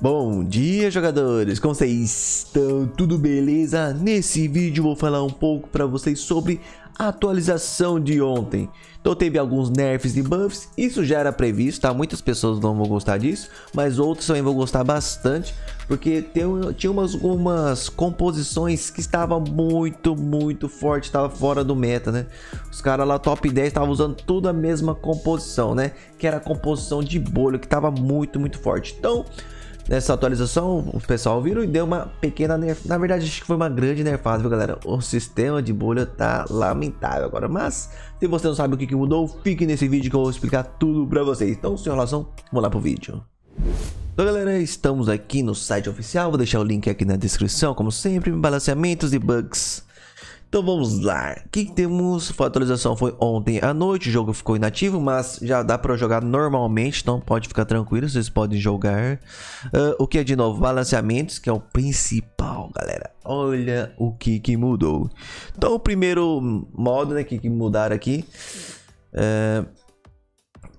Bom dia, jogadores, como vocês estão? Tudo beleza? Nesse vídeo vou falar um pouco para vocês sobre a atualização de ontem. Então teve alguns nerfs e buffs, isso já era previsto, tá? Muitas pessoas não vão gostar disso, mas outras também vão gostar bastante, porque tinha umas composições que estavam muito forte, estava fora do meta, né? Os caras lá top 10 estavam usando tudo a mesma composição, né? Que era a composição de bolha, que estava muito forte. Então nessa atualização, o pessoal virou e deu uma pequena nerf. Na verdade, acho que foi uma grande nerfada, viu, galera? O sistema de bolha tá lamentável agora. Mas, se você não sabe o que mudou, fique nesse vídeo que eu vou explicar tudo pra vocês. Então, sem enrolação, vamos lá pro vídeo. Então, galera, estamos aqui no site oficial. Vou deixar o link aqui na descrição, como sempre. Balanceamentos e bugs. Então, vamos lá. O que temos? A atualização foi ontem à noite. O jogo ficou inativo, mas já dá para jogar normalmente. Então, pode ficar tranquilo. Vocês podem jogar. O que é de novo? Balanceamentos, que é o principal, galera. Olha o que mudou. Então, o primeiro modo, né, que mudaram aqui.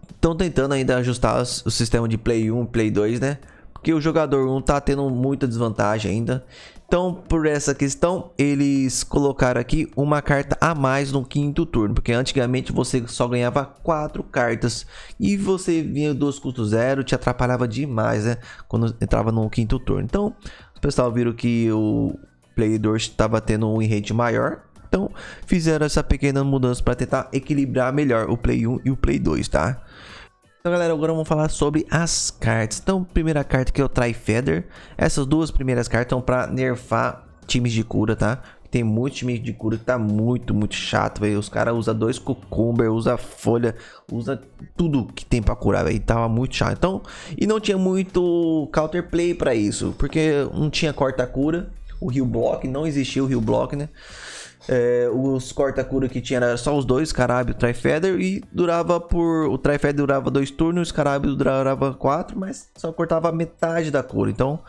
Estão tentando ainda ajustar o sistema de Play 1 e Play 2, né? Porque o jogador 1 tá tendo muita desvantagem ainda. Então, por essa questão, eles colocaram aqui uma carta a mais no quinto turno. Porque antigamente você só ganhava 4 cartas. E você vinha dos custos zero, te atrapalhava demais, né? Quando entrava no quinto turno. Então, o pessoal viram que o Play 2 estava tendo um win rate maior. Então, fizeram essa pequena mudança para tentar equilibrar melhor o Play 1 e o Play 2, tá? Então, galera, agora vamos falar sobre as cartas. Então, primeira carta que é o Tri-Feather. Essas duas primeiras cartas são pra nerfar times de cura, tá? Tem muito time de cura que tá muito chato, velho. Os caras usam 2 cucumber, usa folha, usa tudo que tem pra curar, velho. Tava muito chato. Então, e não tinha muito counterplay pra isso, porque não tinha corta-cura. O Heal Block, não existia o Heal Block, né? Os corta-cura que tinha era só os dois, Scarab e o Tri-Feather. E durava por... O Tri-Feather durava 2 turnos, o Scarab durava 4, mas só cortava metade da cura. Então,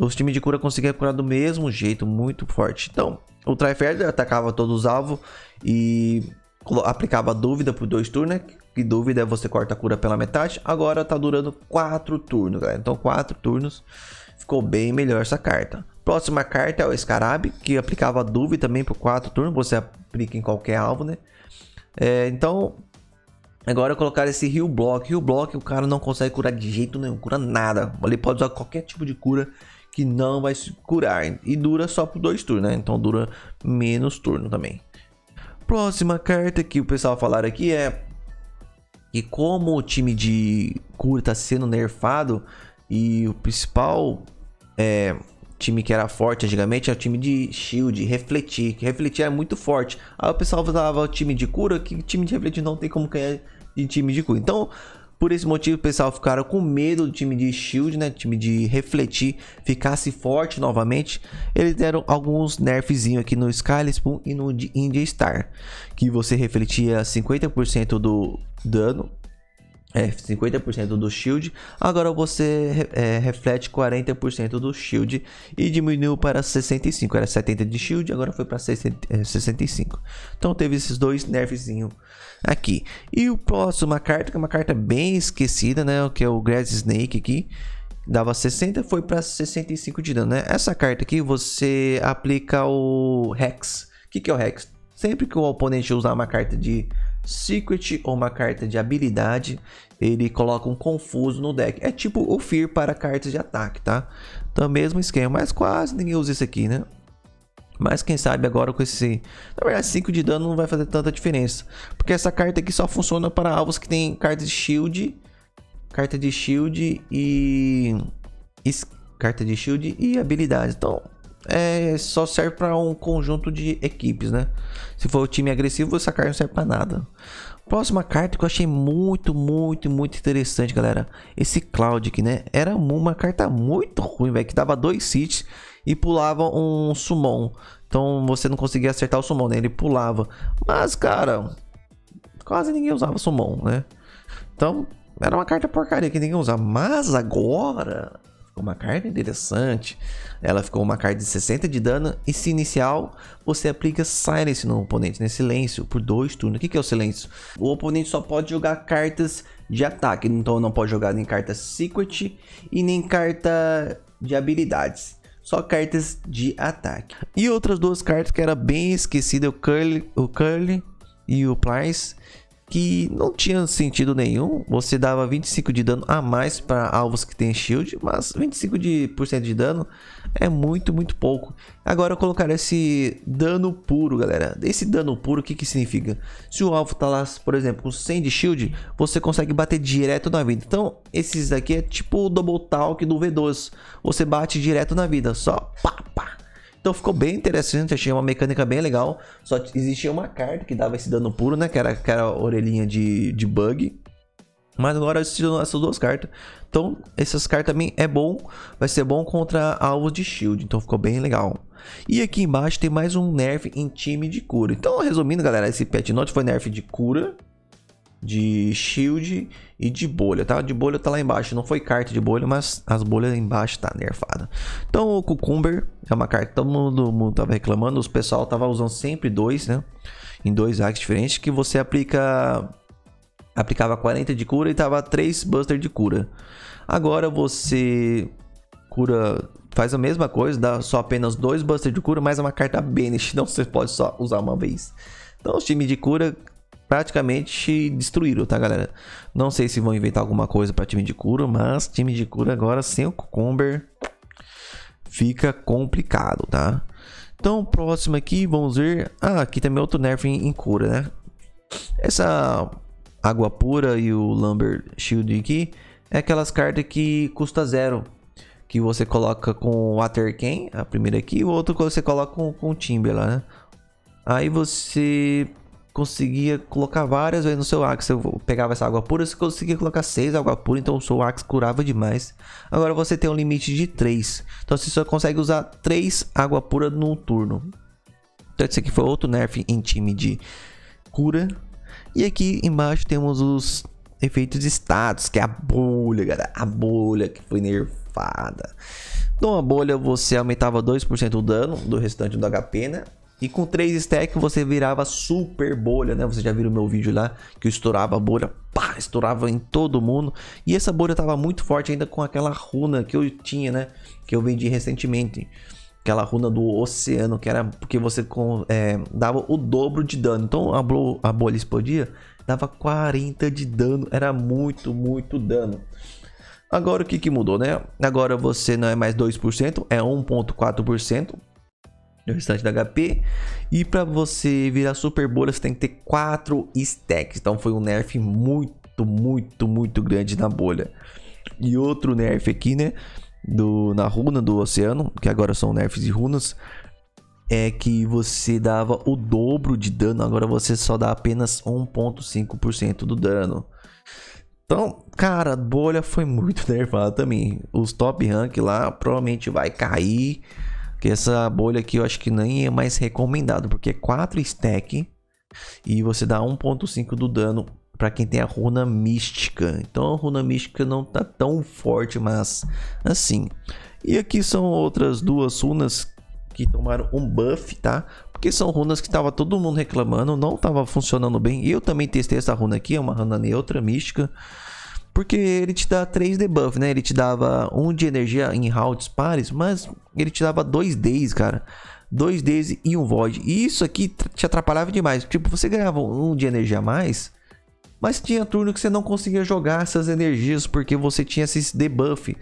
os times de cura conseguiam curar do mesmo jeito, muito forte. Então, o Tri-Feather atacava todos os alvos e aplicava dúvida por 2 turnos, né? Que dúvida é você corta a cura pela metade. Agora tá durando 4 turnos, galera. Então, 4 turnos. Ficou bem melhor essa carta. Próxima carta é o Scarab, que aplicava dúvida também por 4 turnos. Você aplica em qualquer alvo, né? Então, agora colocar esse Heal Block. Heal Block o cara não consegue curar de jeito nenhum, cura nada. Ele pode usar qualquer tipo de cura que não vai se curar. E dura só por 2 turnos, né? Então dura menos turno também. Próxima carta que o pessoal falaram aqui é... E como o time de cura tá sendo nerfado e o principal... time que era forte antigamente é o time de shield, refletir, que refletir é muito forte. Aí o pessoal usava o time de cura, que time de refletir não tem como ganhar de time de cura. Então, por esse motivo, o pessoal ficaram com medo do time de shield, né? Time de refletir ficasse forte novamente. Eles deram alguns nerfzinhos aqui no Skyla Spoon e no de India Star, que você refletia 50% do dano. 50% do shield. Agora você reflete 40% do shield e diminuiu para 65. Era 70 de shield, agora foi para 65. Então teve esses dois nerfzinhos aqui. E o próximo carta, que é uma carta bem esquecida, né? Que é o Grass Snake aqui. Dava 60, foi para 65 de dano, né? Essa carta aqui você aplica o Hex. O que é o Hex? Sempre que o oponente usar uma carta de Secret ou uma carta de habilidade, ele coloca um confuso no deck. É tipo o Fear para cartas de ataque, tá? Então, mesmo esquema, mas quase ninguém usa isso aqui, né? Mas quem sabe agora com esse... Na verdade, 5 de dano não vai fazer tanta diferença, porque essa carta aqui só funciona para alvos que tem carta de shield e carta de shield e habilidade. Então, só serve para um conjunto de equipes, né? Se for o time agressivo, essa carta não serve para nada. Próxima carta que eu achei muito interessante, galera. Esse Cloud aqui, né? Era uma carta muito ruim, velho. Que dava 2 hits e pulava um summon. Então você não conseguia acertar o summon, né? Ele pulava. Mas, cara, quase ninguém usava summon, né? Então era uma carta porcaria que ninguém usava. Mas agora Ficou uma carta interessante. Ela ficou uma carta de 60 de dano. E se inicial, você aplica Silence no oponente, né? Silêncio por 2 turnos. O que é o silêncio? O oponente só pode jogar cartas de ataque. Então não pode jogar nem carta secret e nem carta de habilidades. Só cartas de ataque. E outras duas cartas que era bem esquecida, o Curly e o Plies, que não tinha sentido nenhum. Você dava 25 de dano a mais para alvos que tem shield, mas 25% de dano é muito pouco. Agora eu colocar esse dano puro, galera. Esse dano puro, o que que significa? Se o alvo tá lá, por exemplo, com 100 de shield, você consegue bater direto na vida. Então esses daqui é tipo o double talk do V2, você bate direto na vida, só pá. Então ficou bem interessante, achei uma mecânica bem legal. Só existia uma carta que dava esse dano puro, né? Que era a orelhinha de bug. Mas agora existiram essas duas cartas. Então essas cartas também é bom. Vai ser bom contra alvos de shield. Então ficou bem legal. E aqui embaixo tem mais um nerf em time de cura. Então resumindo, galera, esse patch note foi nerf de cura, de shield e de bolha, tá? De bolha tá lá embaixo, não foi carta de bolha, mas as bolhas embaixo tá nerfada. Então o Cucumber é uma carta que todo mundo tava reclamando, os pessoal tava usando sempre dois, né? Em dois hacks diferentes, que você aplicava 40 de cura e tava 3 buster de cura. Agora você cura, faz a mesma coisa, dá só apenas 2 buster de cura, mas é uma carta banish, então você pode só usar uma vez. Então os times de cura praticamente destruíram, tá, galera? Não sei se vão inventar alguma coisa para time de cura, mas time de cura agora sem o Cucumber fica complicado, tá? Então próximo aqui, vamos ver. Ah, aqui também outro nerf em cura, né? Essa água pura e o Lumber Shield aqui é aquelas cartas que custa 0, que você coloca com o Aterken, a primeira aqui, e o outro que você coloca com o Timber lá, né? Aí você conseguia colocar várias vezes no seu Axe. Eu pegava essa água pura, você conseguia colocar 6 água pura, então o seu Axe curava demais. Agora você tem um limite de 3, então você só consegue usar 3 água pura num turno. Então esse aqui foi outro nerf em time de cura. E aqui embaixo temos os efeitos de status, que é a bolha, galera. A bolha que foi nerfada. Então a bolha, você aumentava 2% o dano do restante do HP, né? E com 3 stacks você virava super bolha, né? Você já viu o meu vídeo lá que eu estourava a bolha, pá, estourava em todo mundo. E essa bolha tava muito forte ainda com aquela runa que eu tinha, né? Que eu vendi recentemente. Aquela runa do oceano, que era porque você dava o dobro de dano. Então a bolha explodia, dava 40 de dano, era muito dano. Agora o que que mudou, né? Agora você não é mais 2%, é 1,4%. O restante da HP. E para você virar super bolha, você tem que ter 4 stacks. Então foi um nerf muito grande na bolha. E outro nerf aqui, né, na runa do oceano, que agora são nerfs de runas, é que você dava o dobro de dano. Agora você só dá apenas 1,5% do dano. Então, cara, a bolha foi muito nerfada também. Os top rank lá provavelmente vai cair. Que essa bolha aqui eu acho que nem é mais recomendado, porque é 4 stack e você dá 1,5 do dano para quem tem a runa mística. Então a runa mística não tá tão forte, mas assim. E aqui são outras duas runas que tomaram um buff, tá? Porque são runas que tava todo mundo reclamando, não tava funcionando bem. Eu também testei essa runa aqui, é uma runa neutra mística, porque ele te dá 3 debuff, né? Ele te dava 1 de energia em rounds pares, mas ele te dava 2 days, cara. 2 days e 1 void. E isso aqui te atrapalhava demais. Tipo, você ganhava 1 de energia a mais, mas tinha turno que você não conseguia jogar essas energias, porque você tinha esses debuff,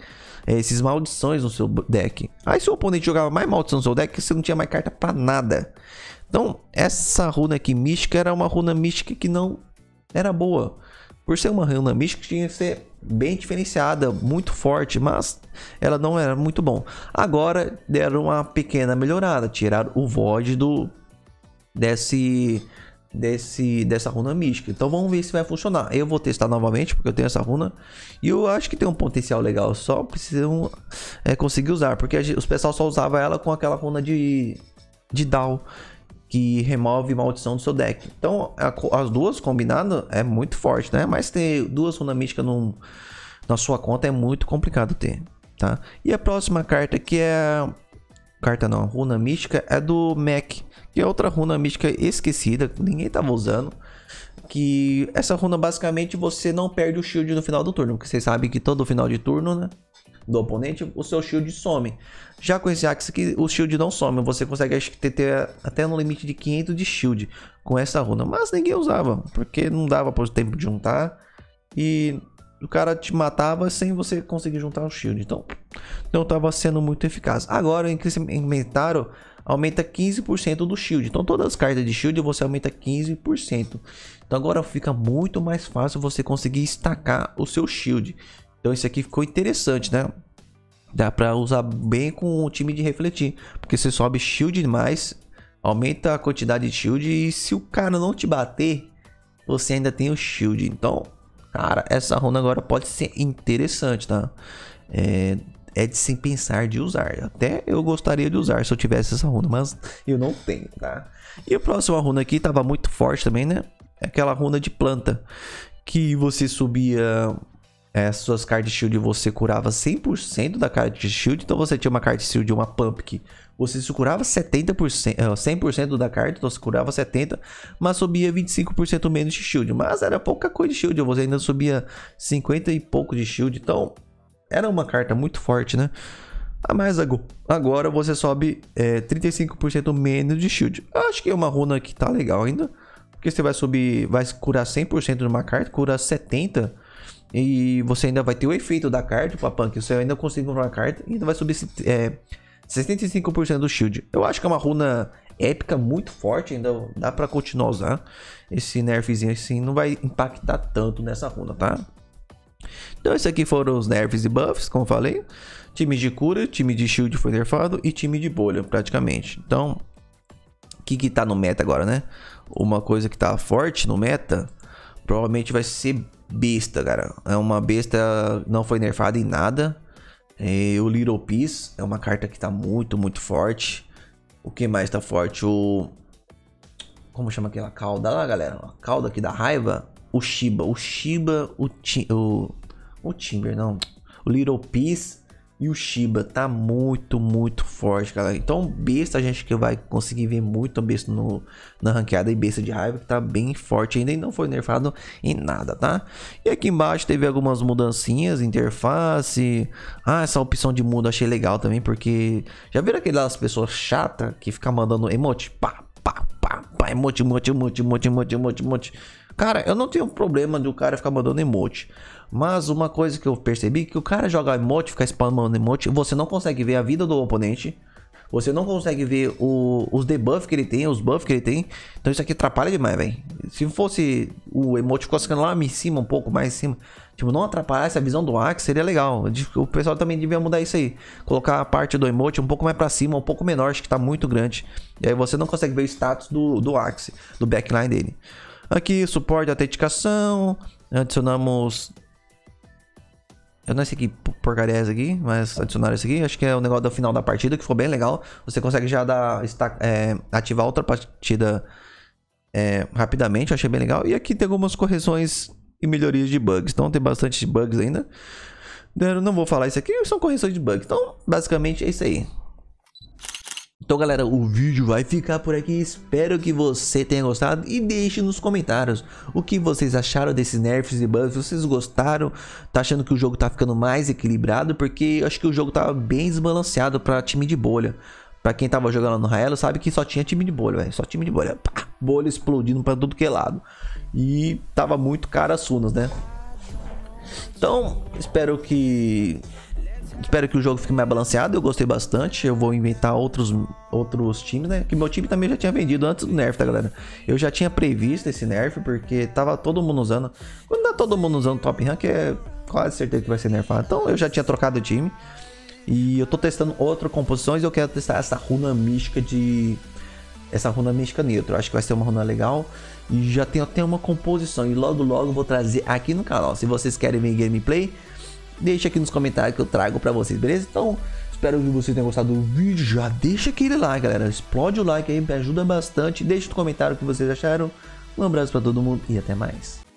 esses maldições no seu deck. Aí seu oponente jogava mais maldição no seu deck, você não tinha mais carta pra nada. Então, essa runa aqui mística era uma runa mística que não era boa. Por ser uma runa mística, tinha que ser bem diferenciada, muito forte, mas ela não era muito bom. Agora deram uma pequena melhorada, tiraram o void dessa runa mística. Então vamos ver se vai funcionar. Eu vou testar novamente, porque eu tenho essa runa e eu acho que tem um potencial legal. Só precisam conseguir usar, porque os pessoal só usava ela com aquela runa de Down, que remove maldição do seu deck. Então as duas combinadas é muito forte, né? Mas ter duas runas místicas na sua conta é muito complicado ter. tá? E a próxima carta aqui é... Carta não, runa mística é do Mac, que é outra runa mística esquecida, ninguém tava usando. Que essa runa basicamente você não perde o shield no final do turno, porque vocês sabem que todo final de turno, né, do oponente, o seu shield some. Já com esse Axe aqui, o shield não some, você consegue acho que ter até no limite de 500 de shield com essa runa. Mas ninguém usava, porque não dava para o tempo de juntar e... O cara te matava sem você conseguir juntar o shield. Então, não estava sendo muito eficaz. Agora, inventaram, aumenta 15% do shield. Então, todas as cartas de shield você aumenta 15%. Então, agora fica muito mais fácil você conseguir estacar o seu shield. Então, isso aqui ficou interessante, né? Dá para usar bem com o time de refletir. Porque você sobe shield demais, aumenta a quantidade de shield. E se o cara não te bater, você ainda tem o shield. Então... Cara, essa runa agora pode ser interessante, tá? É de se pensar de usar. Até eu gostaria de usar se eu tivesse essa runa, mas eu não tenho, tá? E a próxima runa aqui tava muito forte também, né? Aquela runa de planta que você subia as suas cartas de shield e você curava 100% da carta de shield. Então você tinha uma carta de shield e uma pump que você se curava 70%, 100% da carta, então você curava 70%, mas subia 25% menos de shield. Mas era pouca coisa de shield, você ainda subia 50 e pouco de shield, então era uma carta muito forte, né? Mas agora você sobe 35% menos de shield. Eu acho que é uma runa que tá legal ainda, porque você vai subir, vai curar 100% de uma carta, cura 70%. E você ainda vai ter o efeito da carta para punk. Você ainda consegue comprar uma carta e ainda vai subir 65% do shield. Eu acho que é uma runa épica muito forte. Ainda dá para continuar usar. Esse nerfzinho assim não vai impactar tanto nessa runa, tá? Então esses aqui foram os nerfs e buffs, como eu falei. Time de cura, time de shield foi nerfado e time de bolha praticamente. Então, o que tá no meta agora, né? Uma coisa que tá forte no meta provavelmente vai ser... Besta, cara, é uma besta, não foi nerfada em nada. O Little Peace é uma carta que tá muito forte. O que mais tá forte? Como chama aquela cauda lá, galera? A cauda que dá raiva? O Shiba, o Timber, não. O Little Peace e o Shiba tá muito forte, galera. Então besta a gente que vai conseguir ver muito besta na ranqueada, e besta de raiva que tá bem forte ainda e não foi nerfado em nada, tá? E aqui embaixo teve algumas mudancinhas, interface. Ah, essa opção de mudo achei legal também, porque já viram aquelas pessoas chatas que ficam mandando emote? Pá, emote. Cara, eu não tenho problema de o cara ficar mandando emote. Mas uma coisa que eu percebi, que o cara joga emote, fica spamando emote, você não consegue ver a vida do oponente. Você não consegue ver os debuffs que ele tem, os buffs que ele tem. Então isso aqui atrapalha demais, velho. Se fosse o emote ficando lá em cima, um pouco mais em cima, tipo, não atrapalhar essa visão do Axe, seria legal. O pessoal também devia mudar isso aí. Colocar a parte do emote um pouco mais pra cima, um pouco menor, acho que tá muito grande. E aí você não consegue ver o status do Axe, do backline dele. Aqui, suporte, autenticação, adicionamos, eu não sei que porcaria é essa aqui, mas adicionaram isso aqui, acho que é o negócio do final da partida, que ficou bem legal, você consegue já ativar outra partida rapidamente, eu achei bem legal. E aqui tem algumas correções e melhorias de bugs, então tem bastante bugs ainda, eu não vou falar isso aqui, são correções de bugs, então basicamente é isso aí. Então galera, o vídeo vai ficar por aqui, espero que você tenha gostado e deixe nos comentários o que vocês acharam desses nerfs e buffs. Vocês gostaram? Tá achando que o jogo tá ficando mais equilibrado? Porque eu acho que o jogo tava bem desbalanceado pra time de bolha. Pra quem tava jogando no Raelo sabe que só tinha time de bolha, velho, só time de bolha, pá, bolha explodindo pra tudo que é lado. E tava muito cara as sunas, né? Então, espero que o jogo fique mais balanceado. Eu gostei bastante. Eu vou inventar outros times, né? Que meu time também já tinha vendido antes do nerf, tá, galera? Eu já tinha previsto esse nerf, porque tava todo mundo usando. Quando tá todo mundo usando top rank, é quase certeza que vai ser nerfado. Então eu já tinha trocado o time. E eu tô testando outras composições. Eu quero testar essa runa mística essa runa mística neutra. Acho que vai ser uma runa legal. E já tenho até uma composição. E logo eu vou trazer aqui no canal. Se vocês querem ver gameplay, deixa aqui nos comentários que eu trago pra vocês, beleza? Então, espero que vocês tenham gostado do vídeo. Já deixa aquele like, galera. Explode o like aí, me ajuda bastante. Deixa no comentário o que vocês acharam. Um abraço pra todo mundo e até mais.